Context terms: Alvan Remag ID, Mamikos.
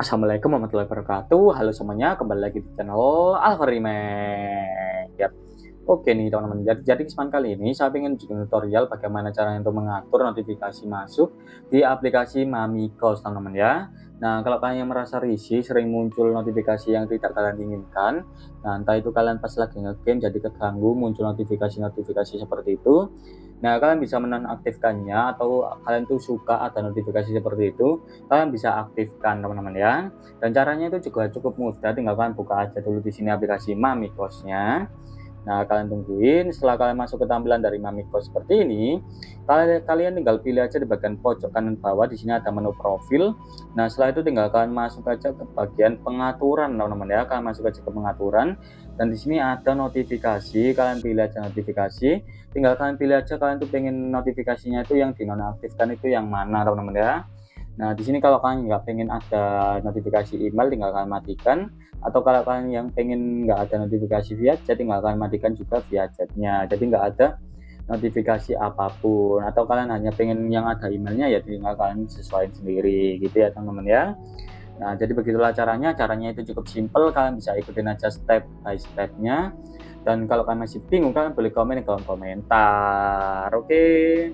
Assalamualaikum warahmatullahi wabarakatuh. Halo semuanya, kembali lagi di channel Alvan Remag. Oke nih teman-teman, jadi kesempatan kali ini saya ingin bikin tutorial bagaimana caranya untuk mengatur notifikasi masuk di aplikasi Mamikos teman-teman ya. Nah, kalau kalian merasa risih sering muncul notifikasi yang tidak kalian inginkan, nah entah itu kalian pas lagi nge-game jadi keganggu muncul notifikasi-notifikasi seperti itu. Nah, kalian bisa menonaktifkannya, atau kalian tuh suka ada notifikasi seperti itu, kalian bisa aktifkan teman-teman ya. Dan caranya itu juga cukup mudah, tinggal kalian buka aja dulu di sini aplikasi Mamikosnya. Nah, kalian tungguin. Setelah kalian masuk ke tampilan dari Mamikos seperti ini, kalian tinggal pilih aja di bagian pojok kanan bawah, di sini ada menu profil. Nah, setelah itu tinggal kalian masuk aja ke bagian pengaturan teman-teman ya. Kalian masuk aja ke pengaturan, dan di sini ada notifikasi. Kalian pilih aja notifikasi, tinggal kalian pilih aja kalian tuh pengen notifikasinya itu yang dinonaktifkan itu yang mana teman-teman ya. Nah, di sini kalau kalian nggak pengen ada notifikasi email, tinggal kalian matikan. Atau kalau kalian yang pengen nggak ada notifikasi via chat, tinggal kalian matikan juga via chatnya. Jadi nggak ada notifikasi apapun. Atau kalian hanya pengen yang ada emailnya, ya tinggal kalian sesuaiin sendiri gitu ya teman-teman ya. Nah, jadi begitulah caranya. Caranya itu cukup simple, kalian bisa ikutin aja step by stepnya. Dan kalau kalian masih bingung, kalian boleh komen di kolom komentar. Oke.